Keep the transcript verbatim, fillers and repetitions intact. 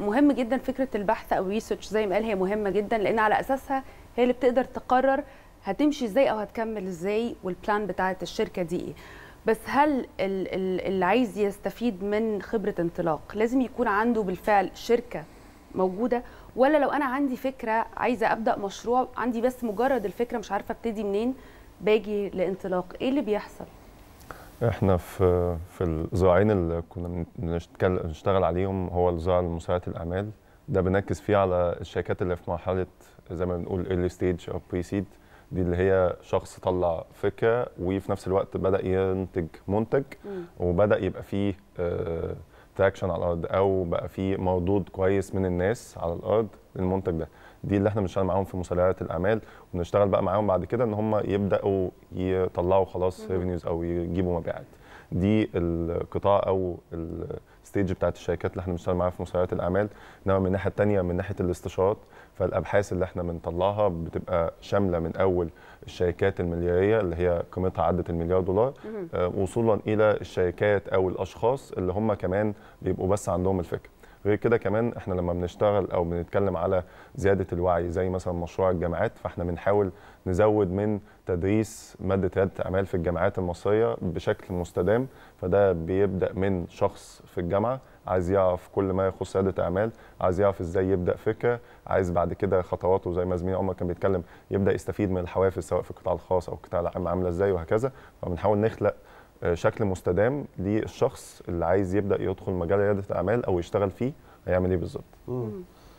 مهم جدا فكره البحث او ريسيرش زي ما قال، هي مهمه جدا لان على اساسها هي اللي بتقدر تقرر هتمشي ازاي او هتكمل ازاي والبلان بتاعه الشركه دي ايه. بس هل اللي عايز يستفيد من خبره انطلاق لازم يكون عنده بالفعل شركه موجوده، ولا لو انا عندي فكره عايزه ابدا مشروع عندي بس مجرد الفكره مش عارفه ابتدي منين باجي لانطلاق؟ ايه اللي بيحصل؟ احنا في في الذراعين اللي كنا بنشتغل عليهم، هو الذراع لمساعده الاعمال ده بنركز فيه على الشركات اللي في مرحله زي ما بنقول ايرلي ستيج او بري سيد، دي اللي هي شخص طلع فكره وفي نفس الوقت بدا ينتج منتج وبدا يبقى فيه اه تراكشن على الارض او بقى فيه مردود كويس من الناس على الارض للمنتج ده. دي اللي احنا بنشتغل معاهم في مسرعات الاعمال، وبنشتغل بقى معاهم بعد كده ان هم يبداوا يطلعوا خلاص ريفينيوز او يجيبوا مبيعات. دي القطاع او الستيج بتاعت الشركات اللي احنا بنشتغل معاها في مسرعات الاعمال. انما من الناحيه الثانيه من ناحيه الاستشارات، فالابحاث اللي احنا بنطلعها بتبقى شامله من اول الشركات الملياريه اللي هي قيمتها عدت المليار دولار وصولا الى الشركات او الاشخاص اللي هم كمان بيبقوا بس عندهم الفكره. غير كده كمان احنا لما بنشتغل او بنتكلم على زياده الوعي زي مثلا مشروع الجامعات، فاحنا بنحاول نزود من تدريس ماده رياده الاعمال في الجامعات المصريه بشكل مستدام. فده بيبدا من شخص في الجامعه عايز يعرف كل ما يخص رياده اعمال، عايز يعرف ازاي يبدا فكره، عايز بعد كده خطواته زي ما زميلي عمر كان بيتكلم يبدا يستفيد من الحوافز سواء في القطاع الخاص او القطاع العام عامله ازاي وهكذا. فبنحاول نخلق شكل مستدام للشخص اللي عايز يبدأ يدخل مجال ريادة الأعمال أو يشتغل فيه هيعمل إيه بالظبط.